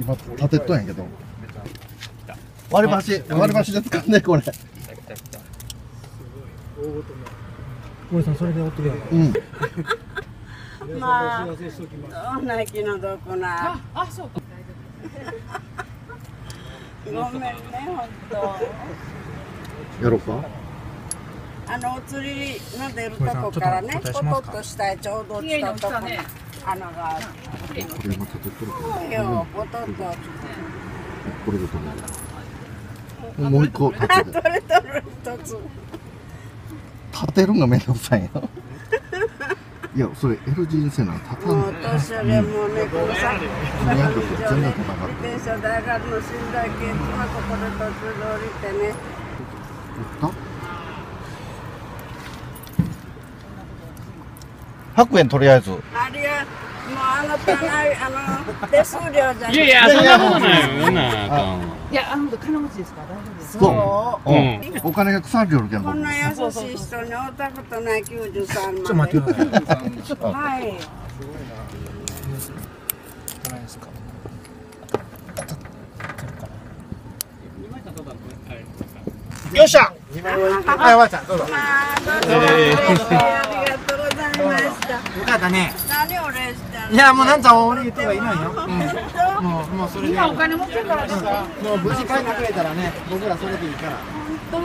今立てとんやけど、割り箸、割り箸で掴んでこれ。森さんそれでおってくれ。うん。まあどんな気の毒な。あ、そうか。ごめんね本当。やろうか。お釣りの出るとこからね、ポトッとしたいちょうど落ちたとこに穴がある。そうよ、ポトッと落ちて。これで取れる。もう一個立てる。取れ取る一つ。立てるのがめんどくさいよ。いや、それ L 字にせな、立たない。もう年寄りはもうね、この先全然来なかった。自転車大学の信頼研究はここで途中で降りてね。行った？100円とりあえず。ありゃ、もう手数料じゃない。いやいや、そんなことないよな。いや、金持ちですから大丈夫です。そう。お金が腐るよるけん。こんな優しい人に会うたことない93万。ちょっと待ってください。はい。すごいな。ないですか。よっしゃ。はい、おばあちゃんどうぞ。よかったね。何を礼したの？いやもうなんちゃん俺言った方がいいのよ。もうそれで。今お金持ってるからですか？もう無事帰ってくれたらね、僕らそれでいいから。本当。